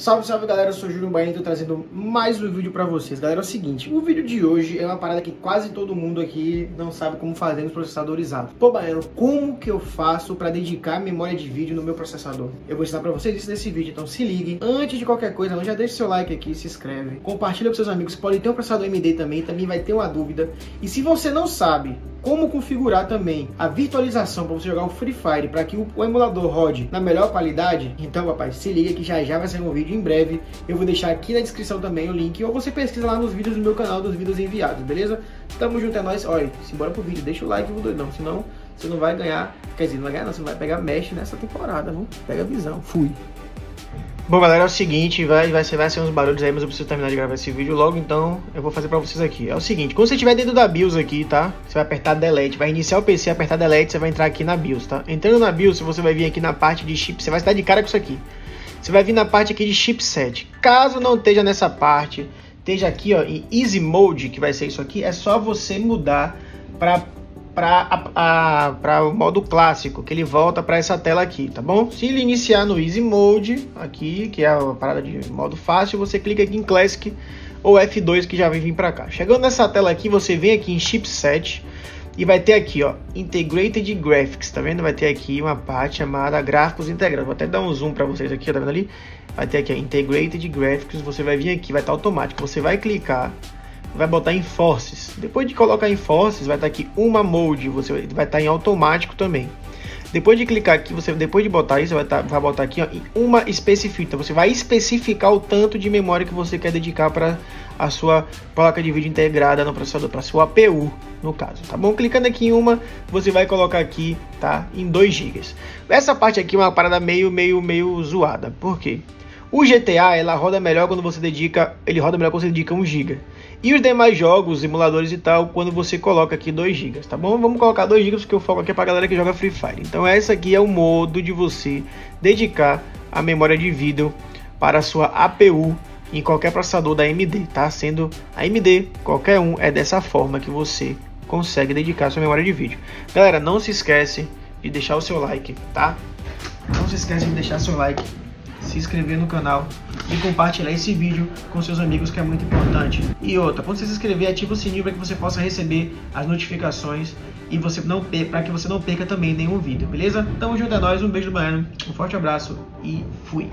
Salve, salve galera, eu sou o Jr Baiano e tô trazendo mais um vídeo pra vocês. Galera, é o seguinte, o vídeo de hoje é uma parada que quase todo mundo aqui não sabe como fazer nos processadores altos. Pô, Baiano, como que eu faço pra dedicar memória de vídeo no meu processador? Eu vou ensinar pra vocês isso nesse vídeo, então se liguem. Antes de qualquer coisa, não, já deixa seu like aqui, se inscreve, compartilha com seus amigos, pode ter um processador AMD também vai ter uma dúvida. E se você não sabe como configurar também a virtualização para você jogar o Free Fire, para que o emulador rode na melhor qualidade, então, rapaz, se liga que já vai sair um vídeo em breve. Eu vou deixar aqui na descrição também o link, ou você pesquisa lá nos vídeos do meu canal, dos vídeos enviados, beleza? Tamo junto, é nóis. Olha, simbora pro vídeo, deixa o like, doidão, senão você não vai ganhar, quer dizer, não vai ganhar não, você não vai pegar mesh nessa temporada, viu? Pega a visão, fui. Bom galera, é o seguinte, vai ser uns barulhos aí, mas eu preciso terminar de gravar esse vídeo logo, então eu vou fazer pra vocês aqui. É o seguinte, quando você estiver dentro da BIOS aqui, tá? Você vai apertar Delete, vai iniciar o PC, apertar Delete, você vai entrar aqui na BIOS, tá? Entrando na BIOS, você vai vir aqui na parte de chip, você vai estar de cara com isso aqui. Você vai vir na parte aqui de chipset. Caso não esteja nessa parte, esteja aqui ó, em Easy Mode, que vai ser isso aqui, é só você mudar para o modo clássico, que ele volta para essa tela aqui, tá bom? Se ele iniciar no Easy Mode, aqui, que é a parada de modo fácil, você clica aqui em Classic ou F2, que já vai vir para cá. Chegando nessa tela aqui, você vem aqui em Chipset e vai ter aqui, ó, Integrated Graphics, tá vendo? Vai ter aqui uma parte chamada Gráficos Integrados. Vou até dar um zoom para vocês aqui, tá vendo ali? Vai ter aqui, ó, Integrated Graphics, você vai vir aqui, vai estar automático, você vai clicar, vai botar em Forces. Depois de colocar em Forces, vai estar aqui uma Mode, você vai estar em automático também. Depois de clicar aqui, você depois de botar isso, vai botar aqui ó, em uma específica. Você vai especificar o tanto de memória que você quer dedicar para a sua placa de vídeo integrada no processador, para sua APU, no caso, tá bom? Clicando aqui em uma, você vai colocar aqui, tá? Em 2 GB. Essa parte aqui é uma parada meio zoada. Por quê? O GTA, ela roda melhor quando você dedica, ele roda melhor quando você dedica 1 GB. E os demais jogos, emuladores e tal, quando você coloca aqui 2 GB, tá bom? Vamos colocar 2 GB porque o foco aqui é pra galera que joga Free Fire. Então esse aqui é o modo de você dedicar a memória de vídeo para a sua APU em qualquer processador da AMD, tá? Sendo AMD, qualquer um, é dessa forma que você consegue dedicar a sua memória de vídeo. Galera, não se esquece de deixar o seu like, tá? Não se esquece de deixar seu like, se inscrever no canal e compartilhar esse vídeo com seus amigos, que é muito importante. E outra, quando você se inscrever, ativa o sininho para que você possa receber as notificações e para que você não perca também nenhum vídeo, beleza? Tamo junto, é nóis, um beijo do Baiano, um forte abraço e fui!